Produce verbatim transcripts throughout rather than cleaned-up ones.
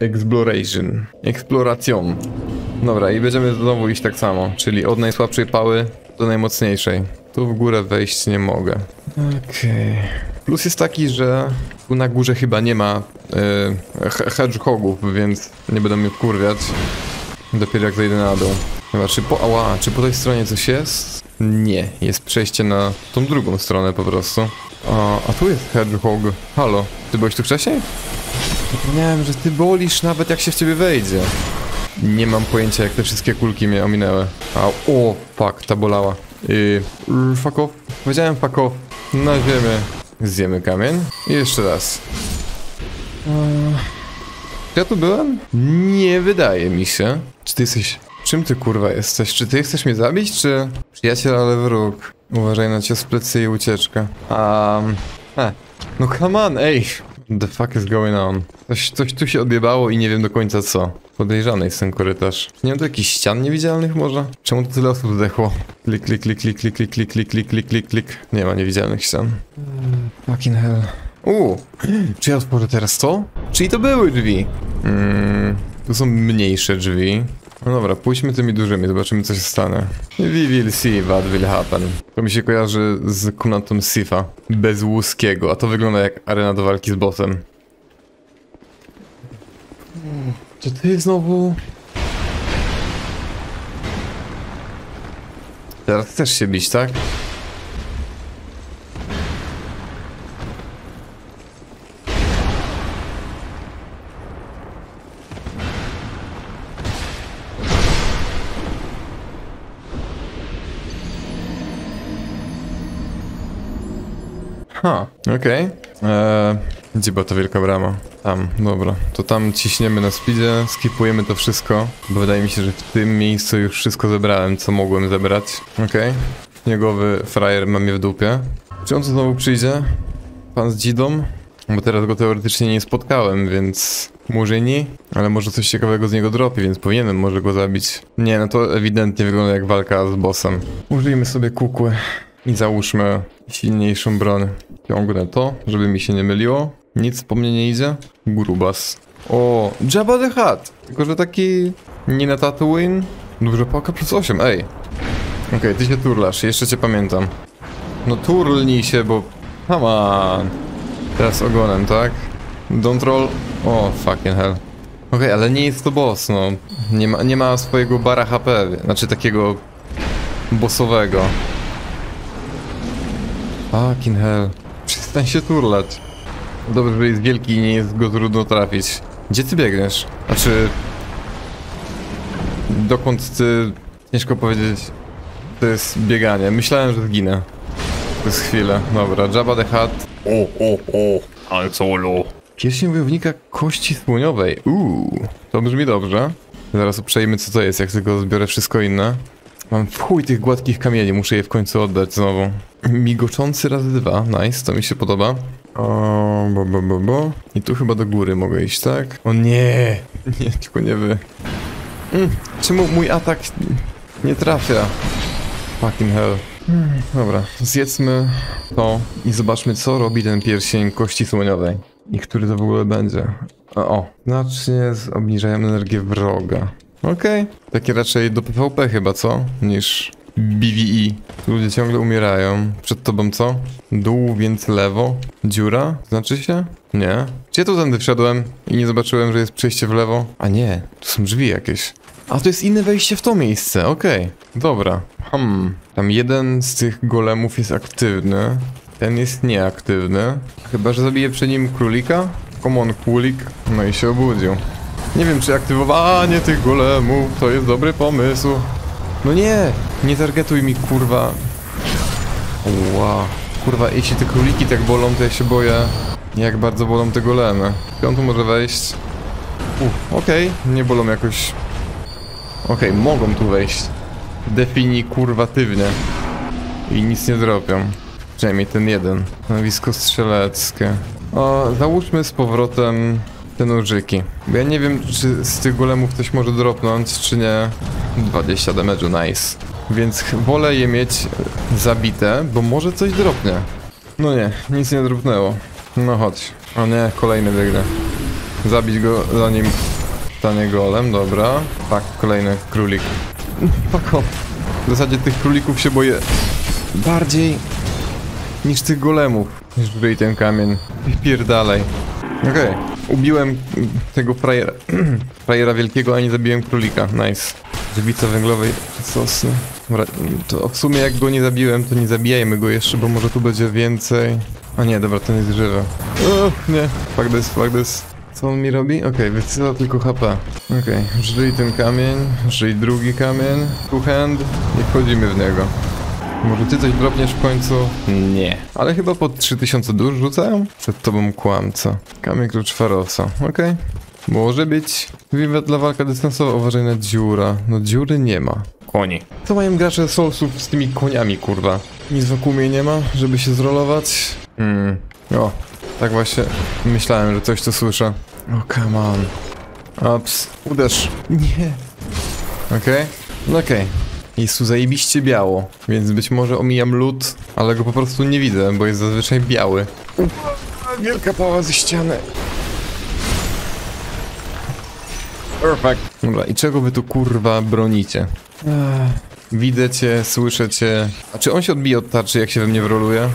Exploration. Eksploracją. Dobra, i będziemy znowu iść tak samo, czyli od najsłabszej pały do najmocniejszej. Tu w górę wejść nie mogę. Okej. Plus jest taki, że tu na górze chyba nie ma yy, hedgehogów, więc nie będą mnie wkurwiać. Dopiero jak zejdę na dół. Chyba, czy po... Ała, czy po tej stronie coś jest? Nie, jest przejście na tą drugą stronę po prostu. A, a tu jest hedgehog. Halo, ty byłeś tu wcześniej? Zapomniałem, że ty bolisz nawet jak się w ciebie wejdzie. Nie mam pojęcia jak te wszystkie kulki mnie ominęły. A, o, fuck, ta bolała. Yy, fuck off. Powiedziałem fuck off. Na ziemię. Zjemy kamień. I jeszcze raz. Czy ja tu byłem? Nie wydaje mi się. Czy ty jesteś... Czym ty kurwa jesteś? Czy ty chcesz mnie zabić, czy... Przyjaciel, ale wróg. Uważaj na cię z plecy i ucieczkę. Um, eh. No come on, ej! The fuck is going on? Coś, coś tu się odjebało i nie wiem do końca co. Podejrzany jest ten korytarz. Nie mam tu jakichś ścian niewidzialnych może? Czemu to tyle osób zdechło? Klik, klik, klik, klik, klik, klik, klik, klik, klik, klik, klik. Nie ma niewidzialnych ścian. Mm, fucking hell. Uuu! Czy ja otworzę teraz to? Czyli to były drzwi? Mmm... Tu są mniejsze drzwi. No dobra, pójdźmy tymi dużymi, zobaczymy co się stanie. We will see what will happen. To mi się kojarzy z komnatą Sifa. Bez łuskiego, a to wygląda jak arena do walki z bossem. Czy ty znowu... Teraz chcesz się bić, tak? Ha, okej. Okay. Eee, gdzie była ta wielka brama? Tam, dobra. To tam ciśniemy na speedzie, skipujemy to wszystko, bo wydaje mi się, że w tym miejscu już wszystko zebrałem, co mogłem zebrać. Okej. Okay. Śniegowy frajer ma mnie w dupie. Czy on znowu przyjdzie? Pan z dzidą? Bo teraz go teoretycznie nie spotkałem, więc... Murzyni? Ale może coś ciekawego z niego dropi, więc powinienem może go zabić. Nie, no to ewidentnie wygląda jak walka z bossem. Użyjmy sobie kukły. I załóżmy silniejszą broń. Ciągnę to, żeby mi się nie myliło. Nic po mnie nie idzie. Grubas. O, Jabba the Hutt! Tylko, że taki... Nie na Tatooine. Dużo pałka plus osiem, ej. Okej, okay, ty się turlasz, jeszcze cię pamiętam. No turlnij się, bo... Come on. Teraz ogonem, tak? Don't roll... O, fucking hell. Okej, okay, ale nie jest to boss, no. Nie ma, nie ma swojego bara H P, znaczy takiego... bossowego. Fucking hell. Przestań się turlać. Dobrze, że jest wielki i nie jest go trudno trafić. Gdzie ty biegniesz? Znaczy... Dokąd ty... Ciężko powiedzieć... To jest bieganie. Myślałem, że zginę. Przez chwilę. Dobra, Jabba the Hutt. O, o, o. Han Solo. Pierścień wojownika kości słoniowej. Uuu. To brzmi dobrze. Zaraz uprzejmy co to jest, jak tylko zbiorę wszystko inne. Mam w chuj tych gładkich kamieni, muszę je w końcu oddać znowu. Migoczący razy dwa, nice, to mi się podoba. O, bo, bo, bo, bo. I tu chyba do góry mogę iść, tak? O nie! Nie, tylko nie wy. Mm, czemu mój atak nie trafia? Fucking hell. Mm, dobra, zjedzmy to i zobaczmy co robi ten pierścień kości słoniowej. I który to w ogóle będzie. O, o. Znacznie obniżają energię wroga. Okej, okay. Takie raczej do PvP chyba, co? Niż B V E. Ludzie ciągle umierają. Przed tobą co? Dół, więc lewo. Dziura? Znaczy się? Nie. Czy ja tu tędy wszedłem i nie zobaczyłem, że jest przejście w lewo? A nie, tu są drzwi jakieś. A to jest inne wejście w to miejsce, okej. Okay. Dobra. Hmm. Tam jeden z tych golemów jest aktywny. Ten jest nieaktywny. Chyba, że zabiję przy nim królika? Come on, królik. No i się obudził. Nie wiem, czy aktywowanie tych golemów to jest dobry pomysł. No nie! Nie targetuj mi, kurwa. Ła. Kurwa, jeśli te króliki tak bolą, to ja się boję, jak bardzo bolą te golemy. Czy on tu może wejść? Uff, okej. Okay. Nie bolą jakoś... Okej, okay, mogą tu wejść. Defini kurwatywnie. I nic nie zrobią. Przynajmniej ten jeden. Nowisko strzeleckie. O, załóżmy z powrotem... Te nożyki. Bo ja nie wiem, czy z tych golemów ktoś może dropnąć, czy nie. dwadzieścia damage'u, nice. Więc wolę je mieć zabite, bo może coś dropnie. No nie, nic nie dropnęło. No chodź. O nie, kolejny wygra. Zabić go zanim stanie golem, dobra. Tak, kolejny królik. Fuck off. W zasadzie tych królików się boję bardziej niż tych golemów. Niż wbij ten kamień. Pierdalej. Okej. Okay. Ubiłem tego frajera. Frajera wielkiego, a nie zabiłem królika. Nice. Żywica węglowej sosny. Dobra, to w sumie jak go nie zabiłem, to nie zabijajmy go jeszcze, bo może tu będzie więcej. A nie, dobra, to nie jest żywe. Uff, nie. Fuck this, fuck this. Co on mi robi? Okej, okay, wysyła tylko H P. Okej, okay. Żyj ten kamień, żyj drugi kamień. Two hand, nie wchodzimy w niego. Może ty coś drobniesz w końcu? Nie. Ale chyba po trzy tysiące dusz rzucają? Przed tobą kłamca. Kamień klucz Farosa, okej. Okay. Może być. Wiwet dla walka dystansowa, uważaj na dziura. No dziury nie ma. Koni. Co mają gracze Soulsów z tymi koniami, kurwa? Nic wokół mnie nie ma, żeby się zrolować. Hmm. O, tak właśnie myślałem, że coś tu słyszę. O, come on. Ups. Uderz. Nie. Okej. Okay. No okej. Okay. Jest tu zajebiście biało, więc być może omijam lód, ale go po prostu nie widzę, bo jest zazwyczaj biały. Uff, wielka pała ze ściany. Perfect. Dobra, i czego wy tu kurwa bronicie? Widzę cię, słyszę cię. A czy on się odbije od tarczy, jak się we mnie wroluje?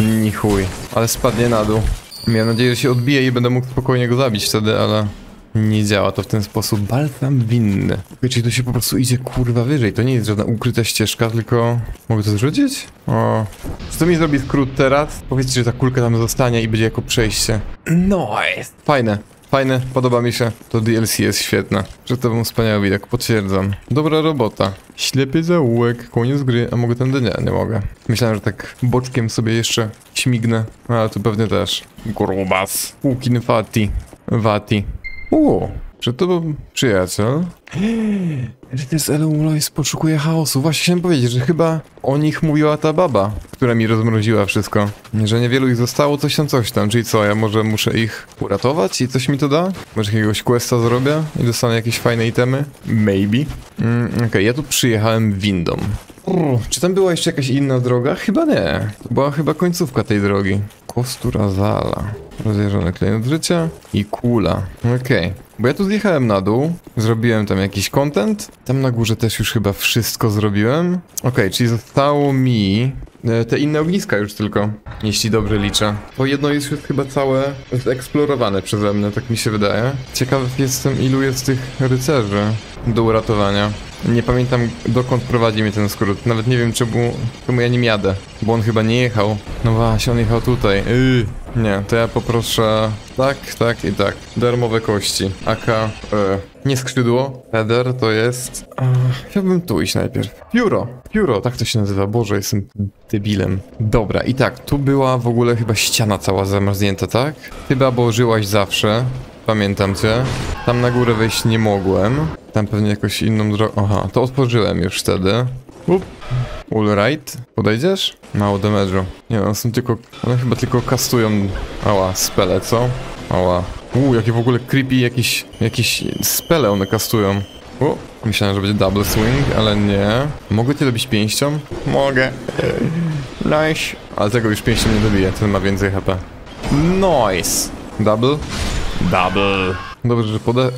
Ni chuj, ale spadnie na dół. Miałem nadzieję, że się odbije i będę mógł spokojnie go zabić wtedy, ale... nie działa to w ten sposób. Balsam winny. Czyli to się po prostu idzie kurwa wyżej. To nie jest żadna ukryta ścieżka, tylko... mogę to zrzucić? O... czy to mi zrobi skrót teraz? Powiedzcie, że ta kulka tam zostanie i będzie jako przejście. Nice! Fajne. Fajne, podoba mi się. To D L C jest świetne. Przed tobą wspaniały widok, potwierdzam. Dobra robota. Ślepy zaułek, koniec gry, a mogę tędy? Nie, nie mogę. Myślałem, że tak boczkiem sobie jeszcze śmignę. Ale tu pewnie też. Grubas. Łukin Fati. Vati. Uuu, przed tobą przyjaciel. Rytys Eleum Loyce poszukuje chaosu. Właśnie chciałem powiedzieć, że chyba o nich mówiła ta baba, która mi rozmroziła wszystko. Że niewielu ich zostało, coś tam, coś tam. Czyli co, ja może muszę ich uratować i coś mi to da? Może jakiegoś questa zrobię i dostanę jakieś fajne itemy? Maybe. Mm, Okej, okay, ja tu przyjechałem windą. Brr, czy tam była jeszcze jakaś inna droga? Chyba nie. To była chyba końcówka tej drogi. Kostura Zala. Rozjeżdżony klejnot życia i kula. Okej. Okay. Bo ja tu zjechałem na dół, zrobiłem tam jakiś content. Tam na górze też już chyba wszystko zrobiłem. Okej, okay, czyli zostało mi te inne ogniska już tylko, jeśli dobrze liczę. To jedno jest już chyba całe eksplorowane przeze mnie, tak mi się wydaje. Ciekaw jestem, ilu jest tych rycerzy do uratowania. Nie pamiętam, dokąd prowadzi mnie ten skrót. Nawet nie wiem, czemu, czemu ja nim jadę. Bo on chyba nie jechał. No właśnie, on jechał tutaj. Yy. Nie, to ja poproszę tak, tak i tak. Darmowe kości. Aka, yy. nie skrzydło. Header to jest... Ach, chciałbym tu iść najpierw. Pióro. Pióro, tak to się nazywa. Boże, jestem debilem. Dobra, i tak, tu była w ogóle chyba ściana cała zamarznięta, tak? Chyba, bo żyłaś zawsze. Pamiętam cię. Tam na górę wejść nie mogłem. Tam pewnie jakoś inną drogę... Aha, to otworzyłem już wtedy. Up. All right. Podejdziesz? Mało damage'u. Nie, one są tylko... one chyba tylko kastują... Ała, spele, co? Ała. Uuu, jakie w ogóle creepy jakieś... jakieś spele one kastują. O, myślałem, że będzie double swing, ale nie. Mogę cię dobić pięścią? Mogę. Nice. Ale tego już pięścią nie dobiję, ten ma więcej H P. Nice. Double. Double. Dobrze, że pode...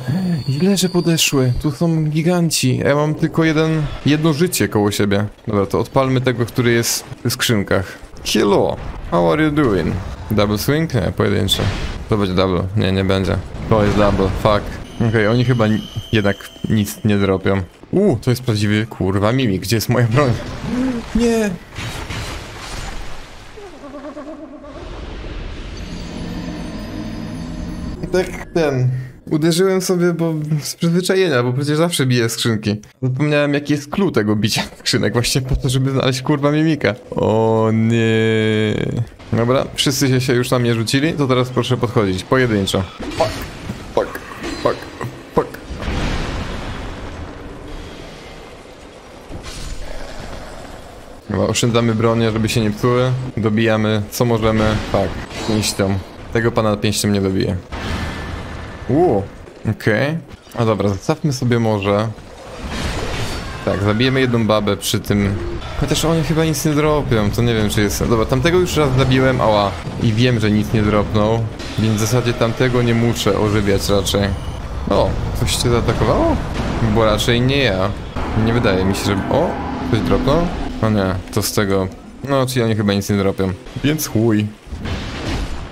Ile, że podeszły? Tu są giganci. Ja mam tylko jeden... jedno życie koło siebie. Dobra, to odpalmy tego, który jest w skrzynkach. Hello. How are you doing? Double swing? Nie, pojedyncze. To będzie double. Nie, nie będzie. To jest double. Fuck. Okej, okay, oni chyba ni jednak nic nie dropią. Uuu, to jest prawdziwy kurwa mimik. Gdzie jest moja broń? Nie. Tak ten... uderzyłem sobie, bo z przyzwyczajenia, bo przecież zawsze biję skrzynki. Zapomniałem, jaki jest clue tego bicia skrzynek, właśnie po to, żeby znaleźć kurwa mimika. O nie. Dobra, wszyscy się już na mnie rzucili, to teraz proszę podchodzić, pojedynczo. Fuck, fuck, fuck, fuck. Chyba oszczędzamy bronię, żeby się nie psuły. Dobijamy, co możemy. Tak, pięścią. Tego pana pięścią nie dobije. Uuu, okej. Okay. A dobra, zostawmy sobie może. Tak, zabijemy jedną babę przy tym Chociaż oni chyba nic nie dropią, to nie wiem czy jest... Dobra, tamtego już raz zabiłem, ała. I wiem, że nic nie dropnął. Więc w zasadzie tamtego nie muszę ożywiać raczej. O, coś cię zaatakowało? Bo raczej nie ja. Nie wydaje mi się, że... O, coś dropnął? No nie, to z tego... No, czyli oni chyba nic nie dropią. Więc chuj.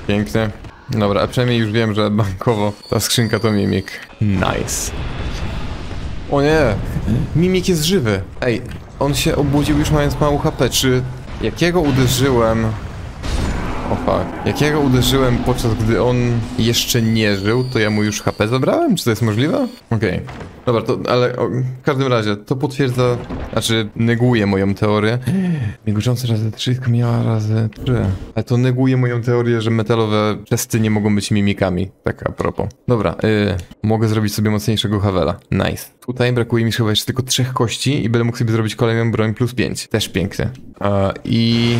Pięknie. Dobra, a przynajmniej już wiem, że bankowo ta skrzynka to Mimik. Nice. O nie! Mimik jest żywy! Ej, on się obudził już mając mało H P, czy... Jakiego uderzyłem... O fuck. Jakiego uderzyłem podczas gdy on jeszcze nie żył, to ja mu już H P zabrałem? Czy to jest możliwe? Okej. Okay. Dobra, to... ale... O, w każdym razie, to potwierdza... Znaczy, neguje moją teorię. Migoczące razy trzy, kamiała razy trzy. Ale to neguje moją teorię, że metalowe testy nie mogą być mimikami. Tak a propos. Dobra, yy, mogę zrobić sobie mocniejszego Havela. Nice. Tutaj brakuje mi chyba jeszcze tylko trzech kości i będę mógł sobie zrobić kolejną broń plus pięć. Też pięknie. Yy, I...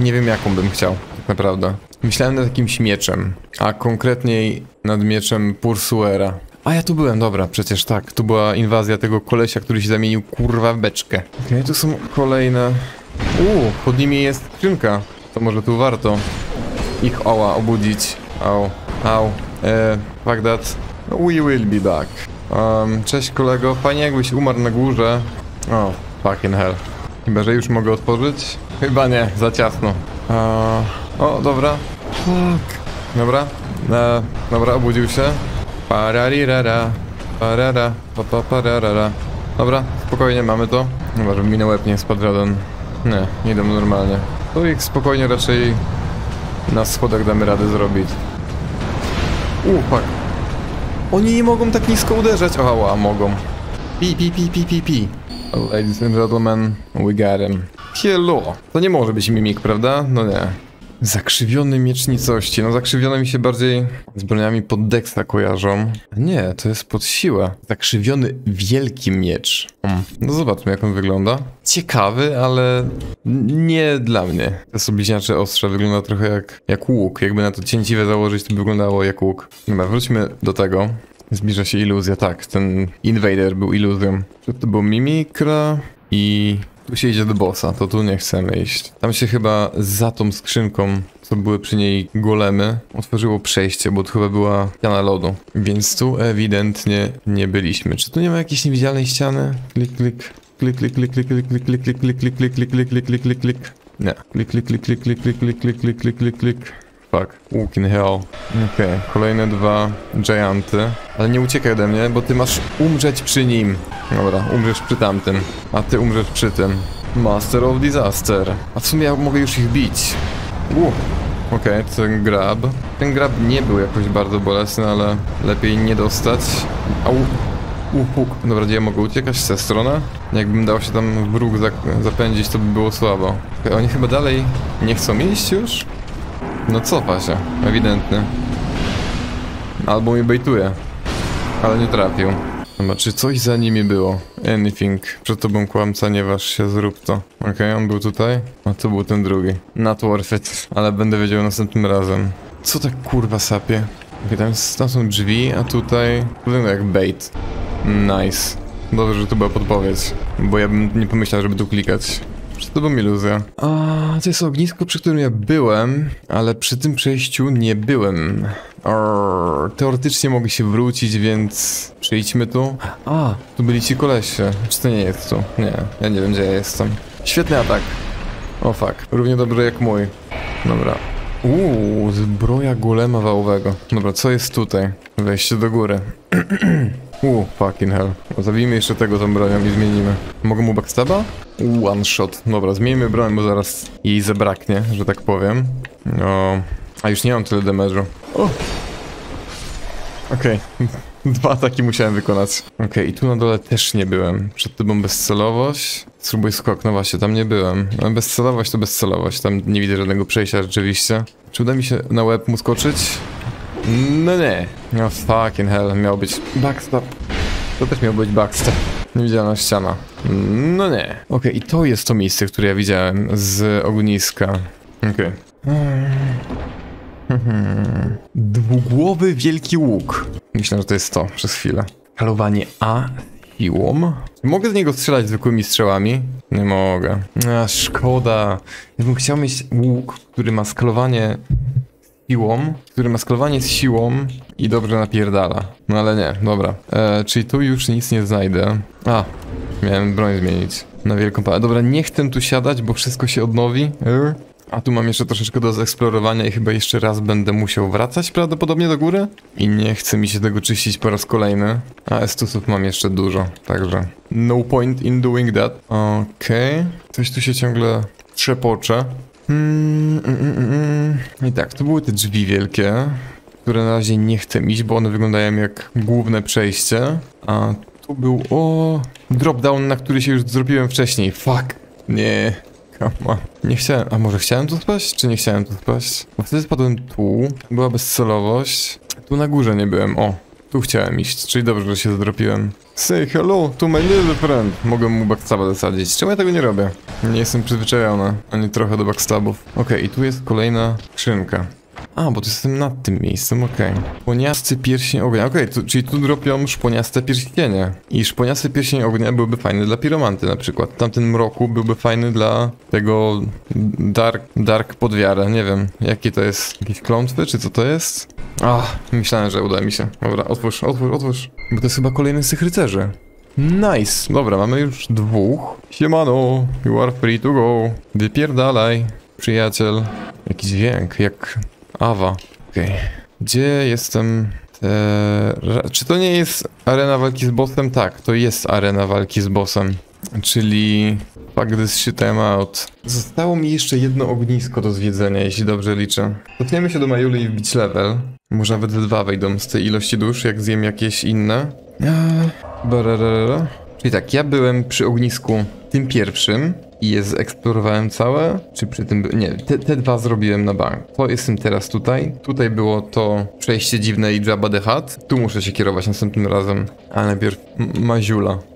Nie wiem jaką bym chciał, tak naprawdę. Myślałem nad jakimś mieczem, a konkretniej nad mieczem Pursuera. A ja tu byłem, dobra, przecież tak, tu była inwazja tego kolesia, który się zamienił kurwa w beczkę. Okej, okay, tu są kolejne... Uuu, pod nimi jest skrzynka, to może tu warto ich oła obudzić. Au, au, eee, fuck that. We will be back. Um, cześć kolego, fajnie jakbyś umarł na górze. O, oh, fucking hell. Chyba, że już mogę otworzyć? Chyba nie, za ciasno. Eee, o, dobra. Fuck. Dobra, eee, dobra, obudził się. Pararirara, parara, papa pararara. Dobra, spokojnie mamy to. Chyba, że mi na łeb nie spadł żaden. Nie, nie idą normalnie. To ich spokojnie raczej na schodach damy radę zrobić. Upak. Oni nie mogą tak nisko uderzać. Oła, mogą. Pi, pi, pi, pi, pi, pi. Ladies and gentlemen, we got him. Hello. To nie może być mimik, prawda? No nie. Zakrzywiony miecz nicości. No zakrzywione mi się bardziej z broniami pod Dexa kojarzą. Nie, to jest pod siłę. Zakrzywiony wielki miecz. Mm. No zobaczmy jak on wygląda. Ciekawy, ale nie dla mnie. To są bliźniacze ostrze, wygląda trochę jak, jak łuk. Jakby na to cięciwe założyć, to by wyglądało jak łuk. Dobra, wróćmy do tego. Zbliża się iluzja, tak. Ten Invader był iluzją. To był Mimikra i... Tu się idzie do bossa, to tu nie chcemy iść. Tam się chyba za tą skrzynką, co były przy niej golemy, otworzyło przejście, bo to chyba była ściana lodu. Więc tu ewidentnie nie byliśmy. Czy tu nie ma jakiejś niewidzialnej ściany? Klik, klik, klik, klik, klik, klik, klik, klik, klik, klik, klik, klik, klik, klik, klik, klik, klik, klik, nie. Klik, klik, klik, klik, klik, klik, klik, klik, klik, klik, klik, klik. Fuck. Walking hell. Okej, kolejne dwa gianty. Ale nie uciekaj ode mnie, bo ty masz umrzeć przy nim. Dobra, umrzesz przy tamtym. A ty umrzesz przy tym. Master of Disaster. A w sumie ja mogę już ich bić. Uff. Okej, okay, ten grab. Ten grab nie był jakoś bardzo bolesny, ale lepiej nie dostać. Au. Upuk. Dobra, gdzie ja mogę uciekać? W tę stronę? Jakbym dał się tam w róg zapędzić, to by było słabo. Okay, oni chyba dalej nie chcą iść już? No cofa się, ewidentnie. Albo mi bejtuje. Ale nie trafił. Dobra, czy coś za nimi było? Anything. Przed tobą kłamca, nie waż się, zrób to. Okej, okay, on był tutaj. A to był ten drugi. Not worth it. Ale będę wiedział następnym razem. Co tak kurwa sapie? Okay, tam, tam są drzwi, a tutaj... Wygląda jak bait. Nice. Dobrze, że to była podpowiedź. Bo ja bym nie pomyślał, żeby tu klikać. To była iluzja. A to jest ognisko, przy którym ja byłem, ale przy tym przejściu nie byłem. Arr, teoretycznie mogę się wrócić, więc przyjdźmy tu. A, tu byli ci kolesie. Czy to nie jest tu? Nie, ja nie wiem gdzie ja jestem. Świetny atak. O fuck, równie dobry jak mój. Dobra. Uuu, zbroja golema wałowego. Dobra, co jest tutaj? Wejście do góry. Uuu, fucking hell. Zabijmy jeszcze tego tą bronią i zmienimy. Mogę mu backstaba? Uuu, one shot. Dobra, zmienimy broń, bo zaraz jej zabraknie, że tak powiem. No, a już nie mam tyle damage'u. O! Okej. Okay. Dwa ataki musiałem wykonać. Okej, okay, i tu na dole też nie byłem. Przed tobą bezcelowość. Spróbuj skok, no właśnie, tam nie byłem. Ale bezcelowość to bezcelowość, tam nie widzę żadnego przejścia rzeczywiście. Czy uda mi się na łeb mu skoczyć? No nie. No fucking hell, miał być backstop. To też miał być backstop. Niewidzialna ściana. No nie. Okej, okay, i to jest to miejsce, które ja widziałem z ogniska. Okej. Okay. Hmm. Dwugłowy wielki łuk. Myślę, że to jest to przez chwilę. Halowanie A, i łom? Mogę z niego strzelać zwykłymi strzałami? Nie mogę. A, szkoda. Ja bym chciał mieć łuk, który ma skalowanie z siłą, który ma skalowanie z siłą i dobrze napierdala. No ale nie, dobra. E, czyli tu już nic nie znajdę. A, miałem broń zmienić na wielką palę. Dobra, nie chcę tu siadać, bo wszystko się odnowi. E? A tu mam jeszcze troszeczkę do zeksplorowania i chyba jeszcze raz będę musiał wracać prawdopodobnie do góry. I nie chce mi się tego czyścić po raz kolejny. A estusów mam jeszcze dużo, także no point in doing that. Okej, okay. Coś tu się ciągle trzepocze. Mm, mm, mm. I tak, to były te drzwi wielkie, które na razie nie chcę iść, bo one wyglądają jak główne przejście. A tu był, o, drop down, na który się już zrobiłem wcześniej. Fuck, nie. Nie chciałem, a może chciałem tu spaść? Czy nie chciałem tu spaść? Bo wtedy spadłem tu, była bezcelowość. Tu na górze nie byłem, o, tu chciałem iść, czyli dobrze, że się zdropiłem. Say hello to my little friend. Mogę mu backstab'a zasadzić, czemu ja tego nie robię? Nie jestem przyzwyczajony, ani trochę do backstabów. Okej, okay, i tu jest kolejna skrzynka. A, bo tu jestem nad tym miejscem, okej. Okay. Szponiasty pierścień ognia, okej, okay, czyli tu dropią szponiaste pierścienie. I szponiasty pierścień ognia byłby fajny dla piromanty na przykład. Tamten mroku byłby fajny dla tego dark, dark podwiarę, nie wiem. Jakie to jest, jakieś klątwy, czy co to jest? Ach, myślałem, że uda mi się. Dobra, otwórz, otwórz, otwórz. Bo to jest chyba kolejny z tych rycerzy. Nice, dobra, mamy już dwóch. Siemano, you are free to go. Wypierdalaj, przyjaciel. Jakiś dźwięk, jak... Awa. Okej. Okay. Gdzie jestem? Eee, czy to nie jest arena walki z bossem? Tak, to jest arena walki z bossem. Czyli... Fuck this shit I'm out. Zostało mi jeszcze jedno ognisko do zwiedzenia, jeśli dobrze liczę. Cofniemy się do Majuli i wbić level. Może nawet dwa wejdą z tej ilości dusz, jak zjem jakieś inne. Bararara. Czyli tak, ja byłem przy ognisku tym pierwszym. I je zeksplorowałem całe, czy przy tym... Nie, te, te dwa zrobiłem na bank. To jestem teraz tutaj. Tutaj było to przejście dziwne i Jabba the Hutt. Tu muszę się kierować następnym razem. A najpierw Maziula.